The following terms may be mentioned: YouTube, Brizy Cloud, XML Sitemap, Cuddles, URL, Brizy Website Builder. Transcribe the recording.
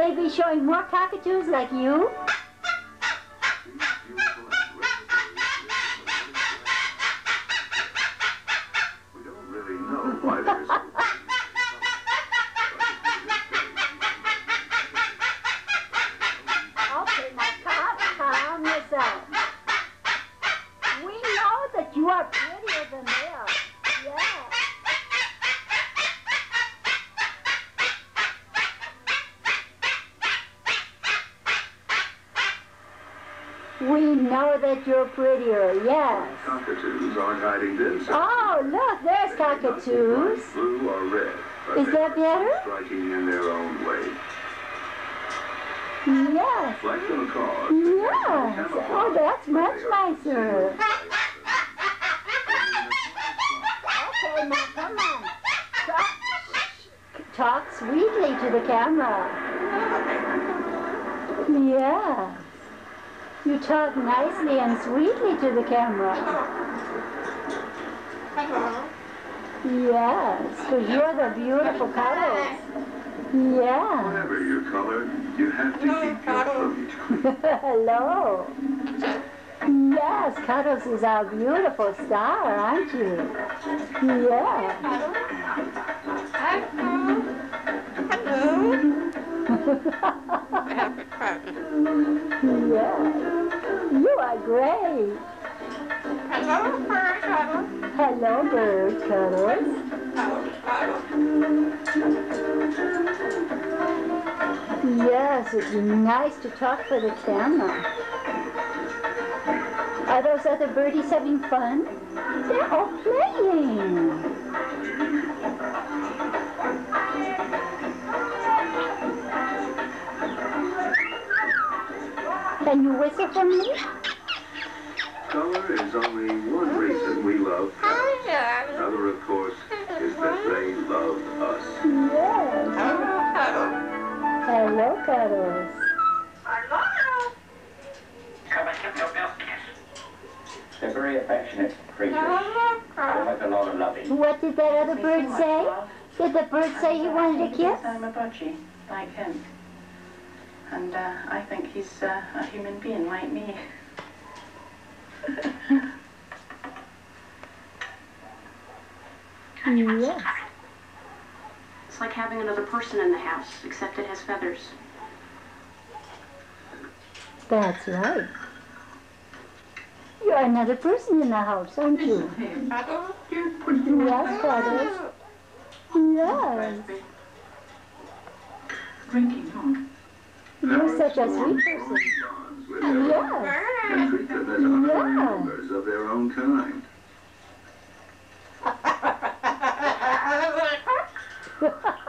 they be showing more cockatoos like you? We don't really know why there's... Okay, now calm yourself. We know that you are prettier than they are. Yeah. We know that you're prettier, yes. Cockatoos aren't hiding this. Oh, look, there's cockatoos. Blue or red. Is that better? Striking in their own way. Yes. Yes. Oh, that's much nicer. Okay, now come on. Talk sweetly to the camera. Yeah. You talk nicely and sweetly to the camera. Yes, because you're the beautiful Cuddles. Yeah. Whatever your color, you have to keep your coat. Hello. Yes, Cuddles is our beautiful star, aren't you? Yeah. Hello. Yeah. You are great. Hello, bird Cuddles. Hello, bird Cuddles. Yes, it's nice to talk for the camera. Are those other birdies having fun? They're all playing. Can you whistle for me? Color is only one reason we love cats. Another, of course, is that they love us. Yes. Hello, Cuddles. Hello, Cuddles. Hello. Come and give your milk kiss. They're very affectionate creatures. They like a lot of loving. What did that other bird say? Did the bird say he wanted a kiss? I'm a budgie, like him. And I think he's a human being like me. Yes. It's like having another person in the house, except it has feathers. That's right. You're another person in the house, aren't you? Yes, Cuddles. Yes. Drinking, huh? You're such a sweet person. Yes. And treat them as honorary members of their own kind.